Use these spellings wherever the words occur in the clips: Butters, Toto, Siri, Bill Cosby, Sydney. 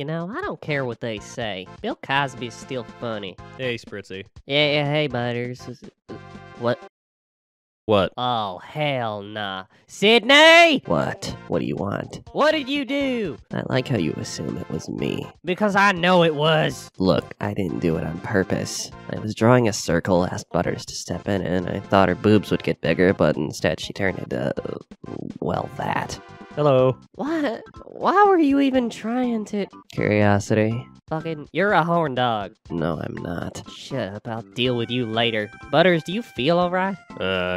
you know, I don't care what they say. Bill Cosby's still funny. Hey, Spritzy. Yeah, hey, Butters. What? What? Oh, hell nah. Sydney! What? What do you want? What did you do? I like how you assume it was me. Because I know it was. Look, I didn't do it on purpose. I was drawing a circle, asked Butters to step in, and I thought her boobs would get bigger, but instead she turned into, well, that. Hello. What? Why were you even trying to... Curiosity. Fucking, you're a horn dog. No, I'm not. Shut up, I'll deal with you later. Butters, do you feel alright?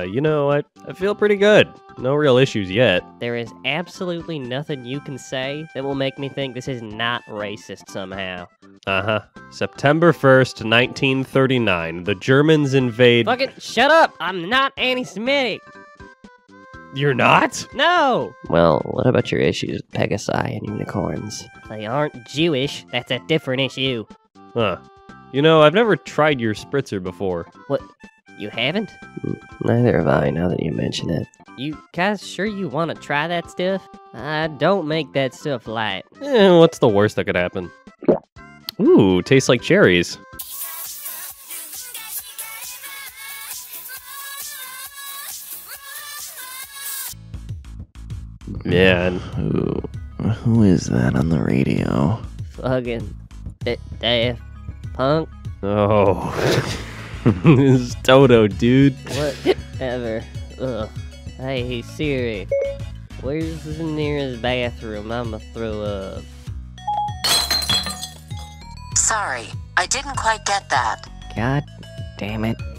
You know, I feel pretty good. No real issues yet. There is absolutely nothing you can say that will make me think this is not racist somehow. Uh-huh. September 1st, 1939, the Germans invade... Fucking, shut up! I'm not anti-Semitic! You're not? No! Well, what about your issues with Pegasi and unicorns? They aren't Jewish. That's a different issue. Huh. You know, I've never tried your spritzer before. What? You haven't? Neither have I, now that you mention it. You guys sure you want to try that stuff? I don't make that stuff light. What's the worst that could happen? Ooh, tastes like cherries. Man. Who is that on the radio? Fucking Daft Punk. Oh. This is Toto, dude. Whatever. Ugh. Hey, Siri. Where's the nearest bathroom? I'ma throw up. Sorry, I didn't quite get that. God damn it.